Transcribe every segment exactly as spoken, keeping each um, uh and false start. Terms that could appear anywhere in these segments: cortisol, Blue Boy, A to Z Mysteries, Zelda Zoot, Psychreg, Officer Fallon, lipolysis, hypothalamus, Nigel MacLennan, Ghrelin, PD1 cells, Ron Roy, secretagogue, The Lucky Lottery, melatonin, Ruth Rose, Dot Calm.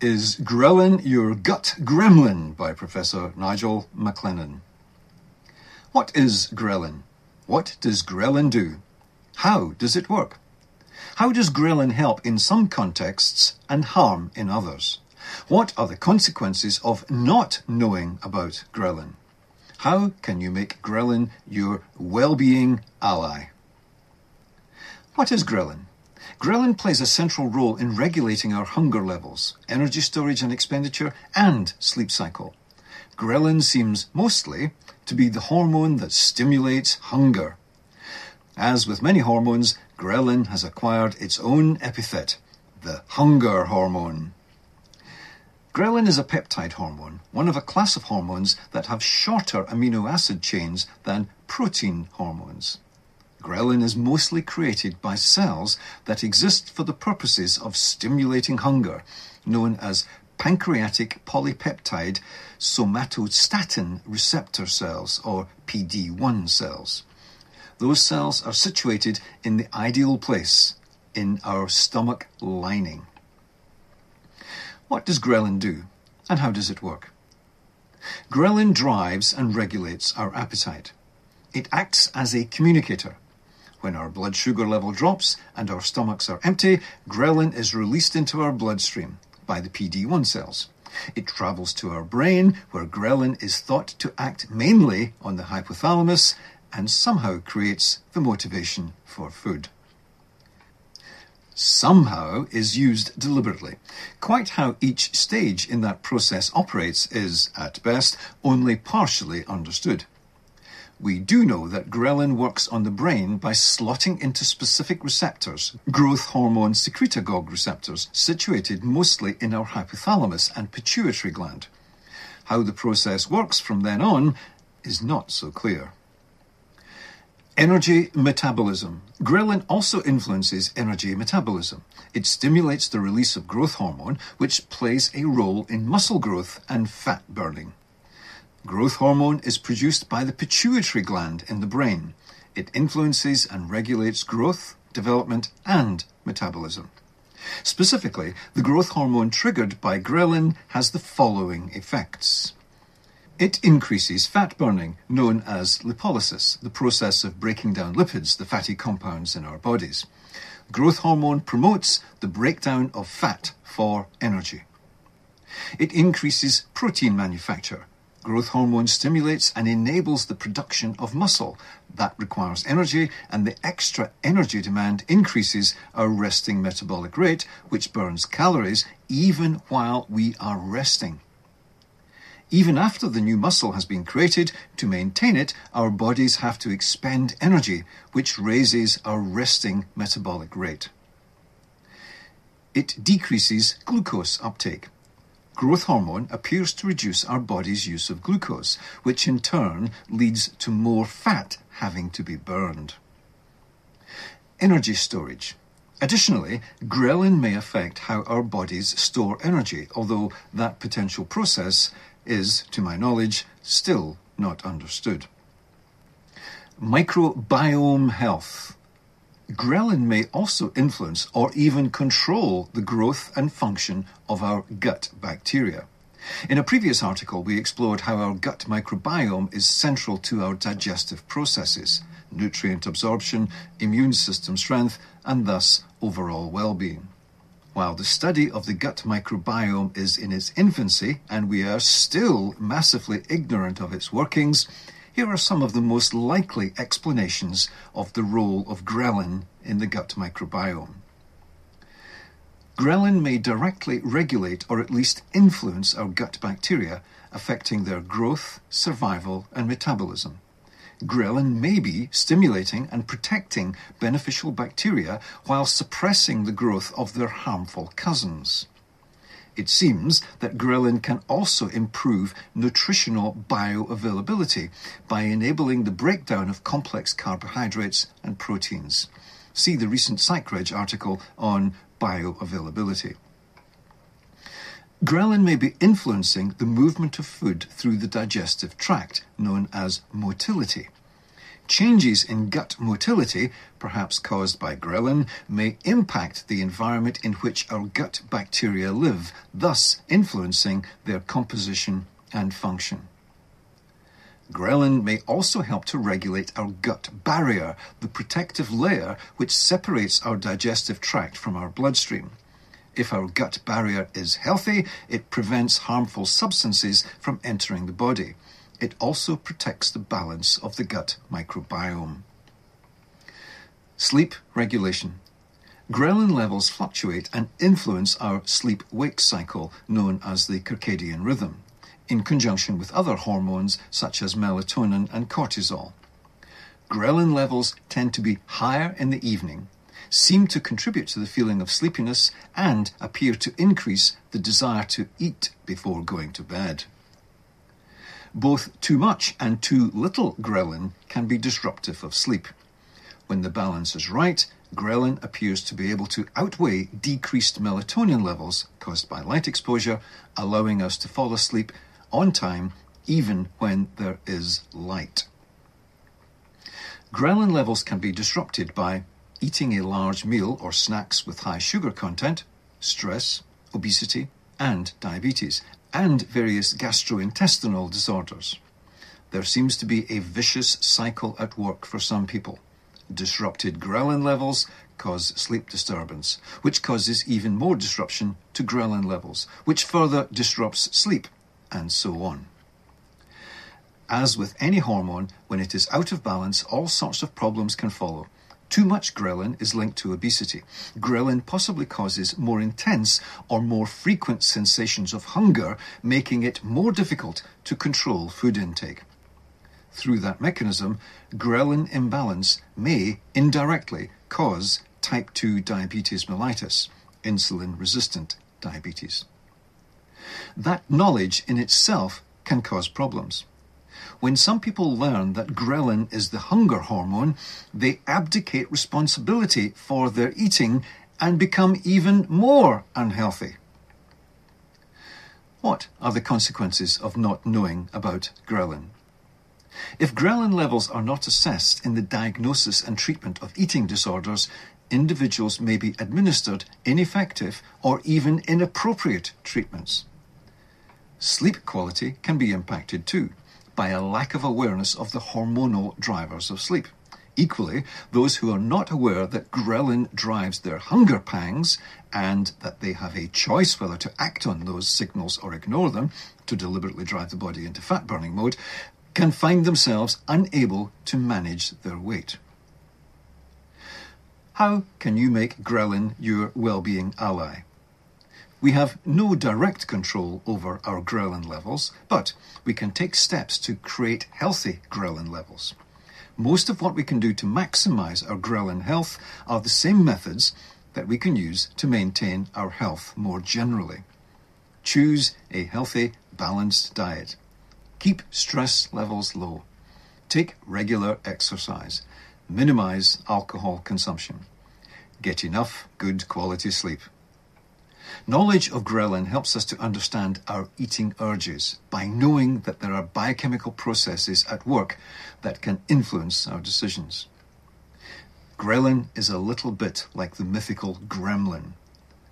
is Ghrelin, Your Gut Gremlin by Professor Nigel MacLennan. What is ghrelin? What does ghrelin do? How does it work? How does ghrelin help in some contexts and harm in others? What are the consequences of not knowing about ghrelin? How can you make ghrelin your well-being ally? What is ghrelin? Ghrelin plays a central role in regulating our hunger levels, energy storage and expenditure, and sleep cycle. Ghrelin seems mostly to be the hormone that stimulates hunger. As with many hormones, ghrelin has acquired its own epithet, the hunger hormone. Ghrelin is a peptide hormone, one of a class of hormones that have shorter amino acid chains than protein hormones. Ghrelin is mostly created by cells that exist for the purposes of stimulating hunger, known as pancreatic polypeptide somatostatin receptor cells, or P D one cells. Those cells are situated in the ideal place, in our stomach lining. What does ghrelin do, and how does it work? Ghrelin drives and regulates our appetite. It acts as a communicator. When our blood sugar level drops and our stomachs are empty, ghrelin is released into our bloodstream by the P D one cells. It travels to our brain, where ghrelin is thought to act mainly on the hypothalamus and somehow creates the motivation for food. Somehow is used deliberately. Quite how each stage in that process operates is, at best, only partially understood. We do know that ghrelin works on the brain by slotting into specific receptors, growth hormone secretagogue receptors, situated mostly in our hypothalamus and pituitary gland. How the process works from then on is not so clear. Energy metabolism. Ghrelin also influences energy metabolism. It stimulates the release of growth hormone, which plays a role in muscle growth and fat burning. Growth hormone is produced by the pituitary gland in the brain. It influences and regulates growth, development, and metabolism. Specifically, the growth hormone triggered by ghrelin has the following effects. It increases fat burning, known as lipolysis, the process of breaking down lipids, the fatty compounds in our bodies. Growth hormone promotes the breakdown of fat for energy. It increases protein manufacture. Growth hormone stimulates and enables the production of muscle. That requires energy, and the extra energy demand increases our resting metabolic rate, which burns calories even while we are resting. Even after the new muscle has been created, to maintain it, our bodies have to expend energy, which raises our resting metabolic rate. It decreases glucose uptake. Growth hormone appears to reduce our body's use of glucose, which in turn leads to more fat having to be burned. Energy storage. Additionally, ghrelin may affect how our bodies store energy, although that potential process is, to my knowledge, still not understood. Microbiome health. Ghrelin may also influence or even control the growth and function of our gut bacteria. In a previous article, we explored how our gut microbiome is central to our digestive processes, nutrient absorption, immune system strength, and thus overall well-being. While the study of the gut microbiome is in its infancy and we are still massively ignorant of its workings, here are some of the most likely explanations of the role of ghrelin in the gut microbiome. Ghrelin may directly regulate or at least influence our gut bacteria, affecting their growth, survival, and metabolism. Ghrelin may be stimulating and protecting beneficial bacteria while suppressing the growth of their harmful cousins. It seems that ghrelin can also improve nutritional bioavailability by enabling the breakdown of complex carbohydrates and proteins. See the recent Psychreg article on bioavailability. Ghrelin may be influencing the movement of food through the digestive tract, known as motility. Changes in gut motility, perhaps caused by ghrelin, may impact the environment in which our gut bacteria live, thus influencing their composition and function. Ghrelin may also help to regulate our gut barrier, the protective layer which separates our digestive tract from our bloodstream. If our gut barrier is healthy, it prevents harmful substances from entering the body. It also protects the balance of the gut microbiome. Sleep regulation. Ghrelin levels fluctuate and influence our sleep-wake cycle, known as the circadian rhythm, in conjunction with other hormones such as melatonin and cortisol. Ghrelin levels tend to be higher in the evening, seem to contribute to the feeling of sleepiness, and appear to increase the desire to eat before going to bed. Both too much and too little ghrelin can be disruptive of sleep. When the balance is right, ghrelin appears to be able to outweigh decreased melatonin levels caused by light exposure, allowing us to fall asleep on time even when there is light. Ghrelin levels can be disrupted by eating a large meal or snacks with high sugar content, stress, obesity, and diabetes, and various gastrointestinal disorders. There seems to be a vicious cycle at work for some people. Disrupted ghrelin levels cause sleep disturbance, which causes even more disruption to ghrelin levels, which further disrupts sleep, and so on. As with any hormone, when it is out of balance, all sorts of problems can follow. Too much ghrelin is linked to obesity. Ghrelin possibly causes more intense or more frequent sensations of hunger, making it more difficult to control food intake. Through that mechanism, ghrelin imbalance may indirectly cause type two diabetes mellitus, insulin-resistant diabetes. That knowledge in itself can cause problems. When some people learn that ghrelin is the hunger hormone, they abdicate responsibility for their eating and become even more unhealthy. What are the consequences of not knowing about ghrelin? If ghrelin levels are not assessed in the diagnosis and treatment of eating disorders, individuals may be administered ineffective or even inappropriate treatments. Sleep quality can be impacted too, by a lack of awareness of the hormonal drivers of sleep. Equally, those who are not aware that ghrelin drives their hunger pangs and that they have a choice whether to act on those signals or ignore them to deliberately drive the body into fat-burning mode, can find themselves unable to manage their weight. How can you make ghrelin your well-being ally? We have no direct control over our ghrelin levels, but we can take steps to create healthy ghrelin levels. Most of what we can do to maximize our ghrelin health are the same methods that we can use to maintain our health more generally. Choose a healthy, balanced diet. Keep stress levels low. Take regular exercise. Minimize alcohol consumption. Get enough good quality sleep. Knowledge of ghrelin helps us to understand our eating urges by knowing that there are biochemical processes at work that can influence our decisions. Ghrelin is a little bit like the mythical gremlin.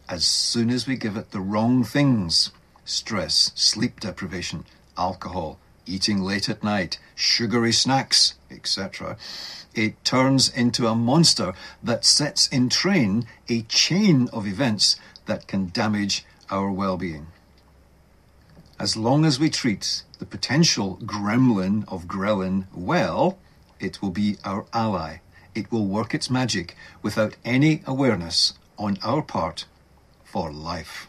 As soon as we give it the wrong things, stress, sleep deprivation, alcohol, eating late at night, sugary snacks, et cetera, it turns into a monster that sets in train a chain of events that can damage our well-being. As long as we treat the potential gremlin of ghrelin well, it will be our ally. It will work its magic without any awareness on our part for life.